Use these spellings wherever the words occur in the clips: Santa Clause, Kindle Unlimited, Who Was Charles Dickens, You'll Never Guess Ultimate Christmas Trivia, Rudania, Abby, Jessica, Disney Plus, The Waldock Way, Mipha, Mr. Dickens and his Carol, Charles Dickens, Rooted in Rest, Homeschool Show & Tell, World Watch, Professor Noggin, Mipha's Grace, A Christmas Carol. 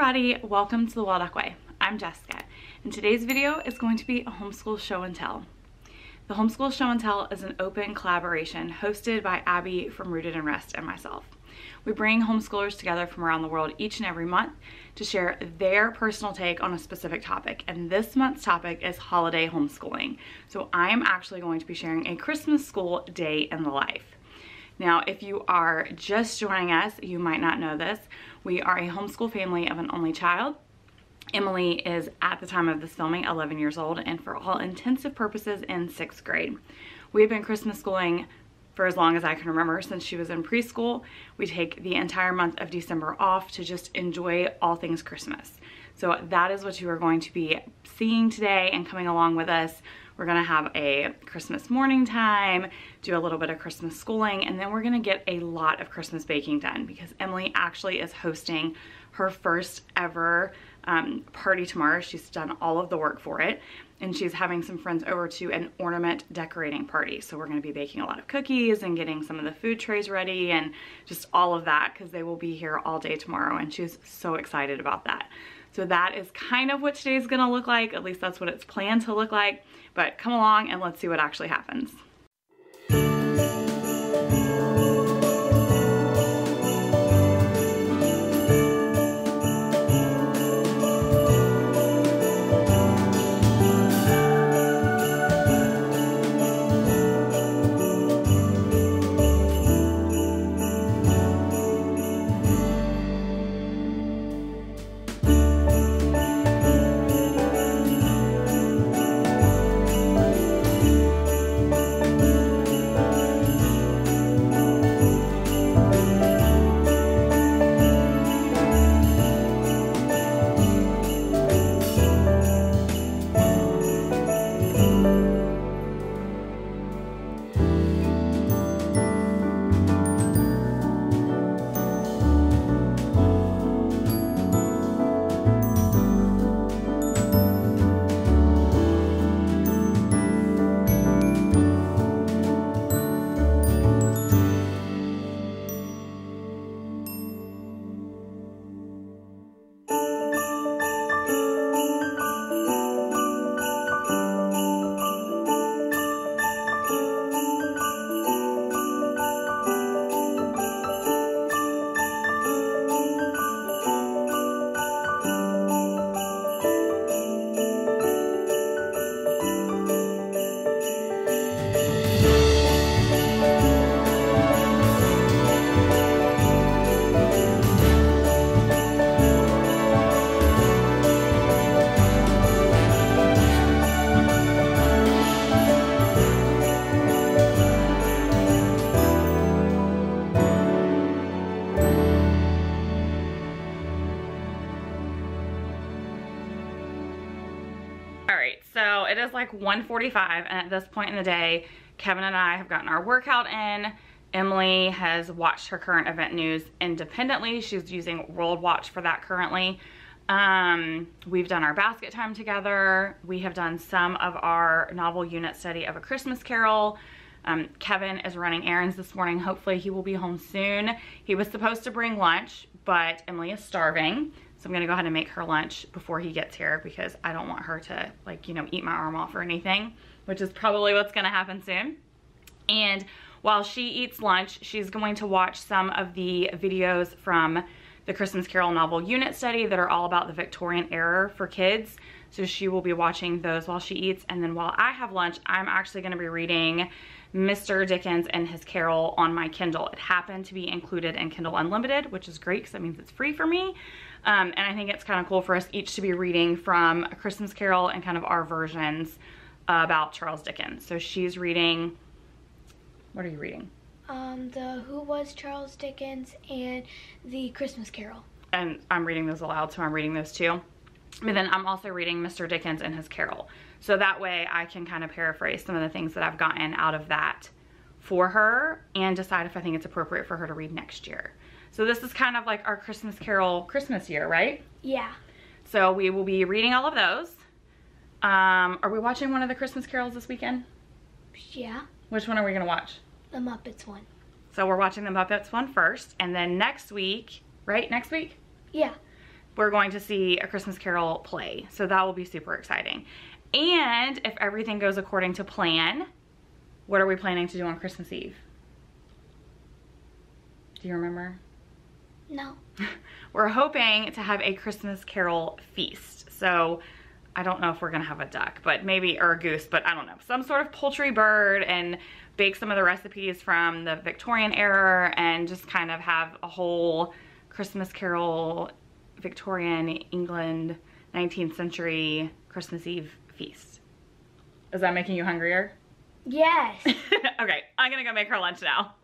everybody, welcome to The Waldock Way. I'm Jessica, and today's video is going to be a homeschool show and tell. The homeschool show and tell is an open collaboration hosted by Abby from Rooted in Rest and myself. We bring homeschoolers together from around the world each and every month to share their personal take on a specific topic, and this month's topic is holiday homeschooling. So I'm actually going to be sharing a Christmas school day in the life. Now, if you are just joining us, you might not know this. We are a homeschool family of an only child. Emily is, at the time of this filming, 11 years old, and for all intensive purposes in 6th grade. We've been Christmas schooling for as long as I can remember, since she was in preschool. We take the entire month of December off to just enjoy all things Christmas. So that is what you are going to be seeing today and coming along with us. We're gonna have a Christmas morning time, do a little bit of Christmas schooling, and then we're gonna get a lot of Christmas baking done because Emily actually is hosting her first ever party tomorrow. She's done all of the work for it, and she's having some friends over to an ornament decorating party. So we're gonna be baking a lot of cookies and getting some of the food trays ready and just all of that, because they will be here all day tomorrow, and she's so excited about that. So that is kind of what today's gonna look like. At least that's what it's planned to look like. But come along and let's see what actually happens. So it is like 1:45, and at this point in the day, Kevin and I have gotten our workout in. Emily has watched her current event news independently. She's using World Watch for that currently. We've done our basket time together. We have done some of our novel unit study of A Christmas Carol. Kevin is running errands this morning. Hopefully he will be home soon. He was supposed to bring lunch, but Emily is starving. So I'm gonna go ahead and make her lunch before he gets here, because I don't want her to, like, you know, eat my arm off or anything, which is probably what's gonna happen soon. And while she eats lunch, she's going to watch some of the videos from the Christmas Carol novel unit study that are all about the Victorian era for kids. So she will be watching those while she eats. And then while I have lunch, I'm actually gonna be reading Mr. Dickens and His Carol on my Kindle. It happened to be included in Kindle Unlimited, which is great because that means it's free for me. And I think it's kind of cool for us each to be reading from A Christmas Carol and kind of our versions about Charles Dickens. So she's reading, what are you reading? The Who Was Charles Dickens and the Christmas Carol. And I'm reading those aloud, so I'm reading those too. But then I'm also reading Mr. Dickens and His Carol. So that way I can kind of paraphrase some of the things that I've gotten out of that for her and decide if I think it's appropriate for her to read next year. So this is kind of like our Christmas Carol Christmas year, right? Yeah. So we will be reading all of those. Are we watching one of the Christmas Carols this weekend? Yeah. Which one are we going to watch? The Muppets one. So we're watching the Muppets one first, and then next week, right? Next week? Yeah. we're going to see A Christmas Carol play. So that will be super exciting. And if everything goes according to plan, what are we planning to do on Christmas Eve? Do you remember? No. We're hoping to have a Christmas Carol feast. So I don't know if we're gonna have a duck, but maybe, or a goose, but I don't know. Some sort of poultry bird, and bake some of the recipes from the Victorian era, and just kind of have a whole Christmas Carol, Victorian England, 19th century Christmas Eve feast. Is that making you hungrier? Yes. Okay, I'm gonna go make her lunch now.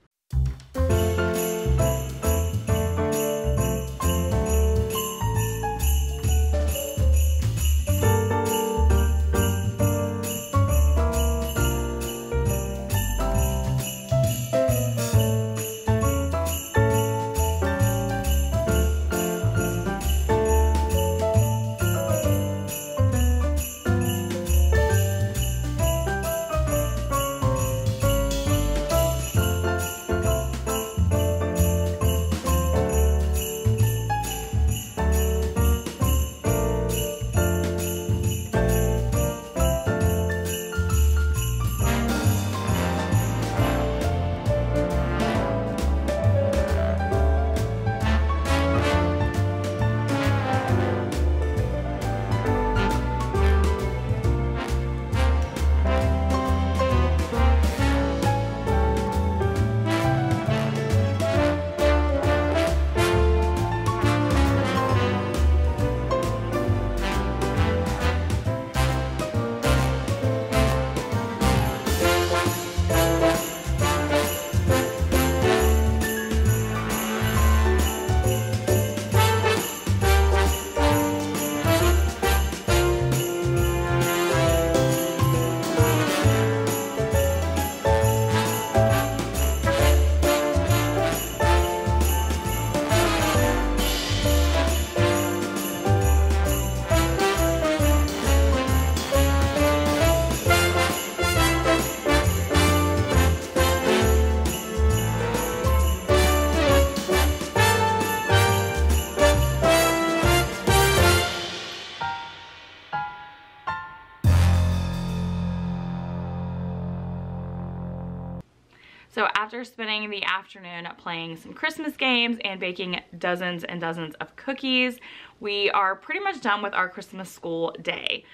So after spending the afternoon playing some Christmas games and baking dozens and dozens of cookies, we are pretty much done with our Christmas school day.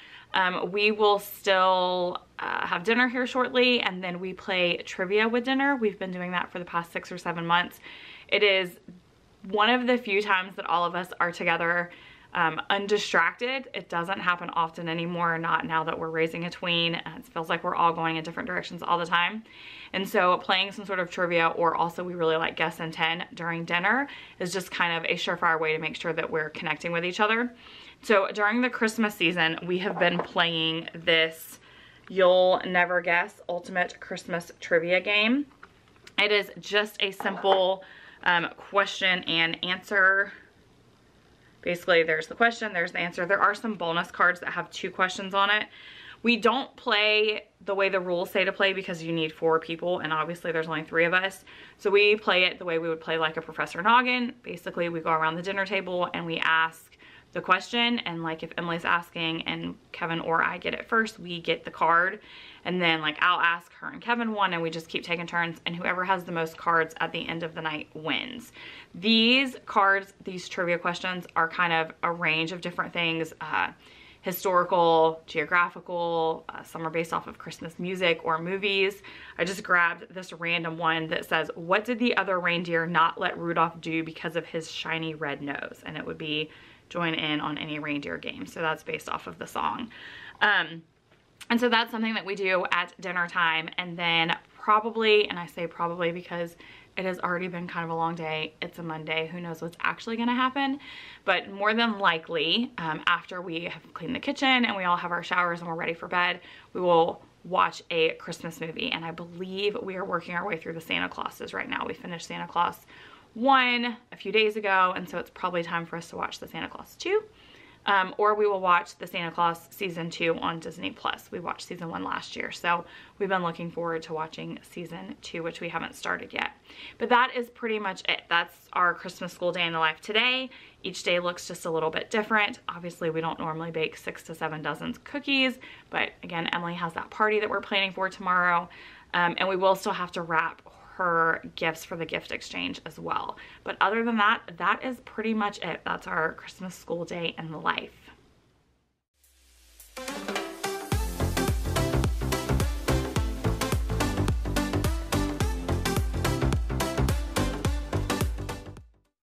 We will still have dinner here shortly, and then we play trivia with dinner. We've been doing that for the past 6 or 7 months. It is one of the few times that all of us are together undistracted. It doesn't happen often anymore, not now that we're raising a tween. It feels like we're all going in different directions all the time. And so playing some sort of trivia, or also we really like Guess and 10 during dinner, is just kind of a surefire way to make sure that we're connecting with each other. So during the Christmas season, we have been playing this You'll Never Guess Ultimate Christmas Trivia game. It is just a simple question and answer. Basically, there's the question, there's the answer. There are some bonus cards that have 2 questions on it. We don't play the way the rules say to play because you need 4 people, and obviously there's only 3 of us. So we play it the way we would play like a Professor Noggin. Basically, we go around the dinner table and we ask the question, and like if Emily's asking and Kevin or I get it first, we get the card. And then like I'll ask her and Kevin one, and we just keep taking turns, and whoever has the most cards at the end of the night wins. These cards, these trivia questions, are kind of a range of different things, historical, geographical, some are based off of Christmas music or movies. I just grabbed this random one that says, what did the other reindeer not let Rudolph do because of his shiny red nose? And it would be join in on any reindeer game. So that's based off of the song. And so that's something that we do at dinner time. And then probably, and I say probably because it has already been kind of a long day. It's a Monday. Who knows what's actually going to happen? But more than likely, after we have cleaned the kitchen and we all have our showers and we're ready for bed, we will watch a Christmas movie. And I believe we are working our way through the Santa Clauses right now. We finished Santa Claus 1 a few days ago, and so it's probably time for us to watch the Santa Clause 2. or we will watch the Santa Clause season 2 on Disney Plus. We watched season 1 last year, so we've been looking forward to watching season 2, which we haven't started yet. But that is pretty much it. That's our Christmas school day in the life today. Each day looks just a little bit different. Obviously, we don't normally bake 6 to 7 dozen cookies, but again, Emily has that party that we're planning for tomorrow, and we will still have to wrap her gifts for the gift exchange as well. But other than that, that is pretty much it. That's our Christmas school day in the life.